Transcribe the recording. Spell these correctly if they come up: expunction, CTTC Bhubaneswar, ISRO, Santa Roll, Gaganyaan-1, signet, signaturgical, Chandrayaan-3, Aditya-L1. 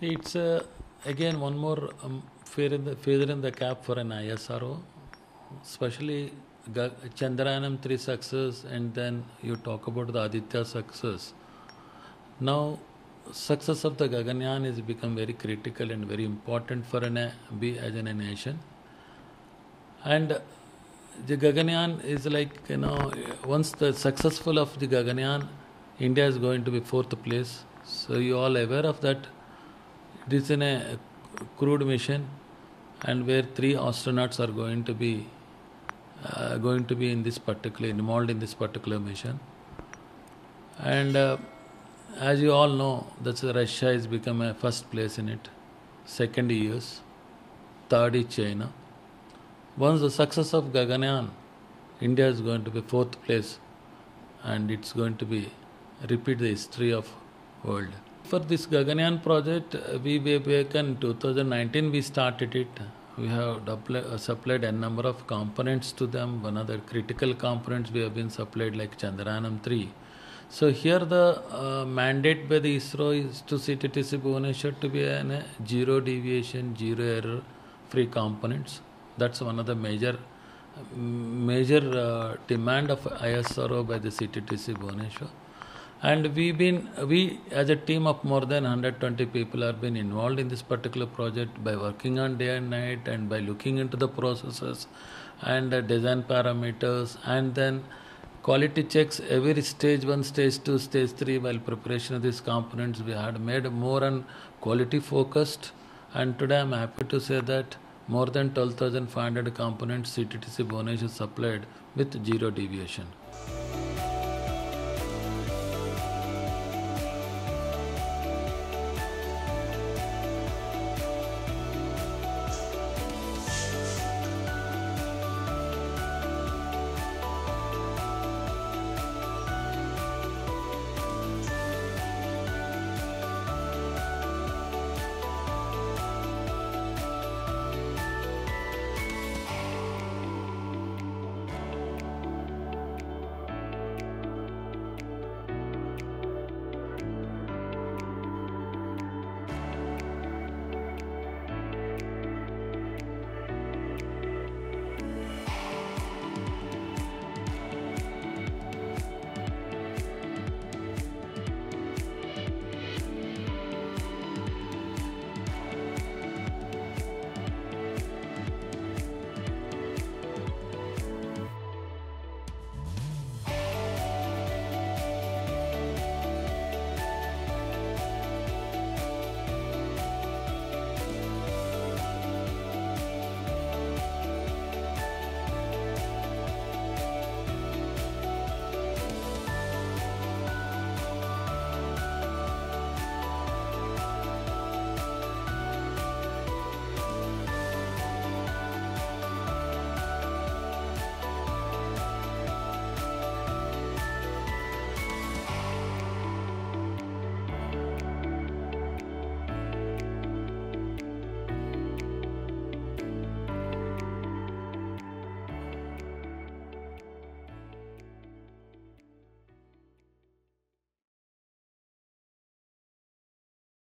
See, it's again one more feather in the cap for an ISRO, especially Chandrayaan-3 success, and then you talk about the Aditya success. Now, success of the Gaganyaan has become very critical and very important for a nation. And the Gaganyaan is like, you know, once the successful of the Gaganyaan, India is going to be 4th place. So you all aware of that. It is in a crewed mission, and where 3 astronauts are going to be involved in this particular mission. And as you all know, that Russia has become a 1st place in it, 2nd US, 3rd is China. Once the success of Gaganyaan, India is going to be 4th place, and it's going to be repeat the history of world. For this Gaganyaan project, we back in 2019 we started it. We have supplied a number of components to them. One of the critical components we have been supplied, like Chandrayaan-3. So here the mandate by the ISRO is to CTTC Bhubaneswar to be a zero deviation, zero error free components. That's one of the major demand of ISRO by the CTTC Bhubaneswar. And we as a team of more than 120 people have been involved in this particular project by working on day and night, and by looking into the processes and design parameters, and then quality checks every stage 1, stage 2, stage 3. While preparation of these components, we had made more on quality focused, and today I'm happy to say that more than 12,500 components CTTC Bhubaneswar supplied with zero deviation.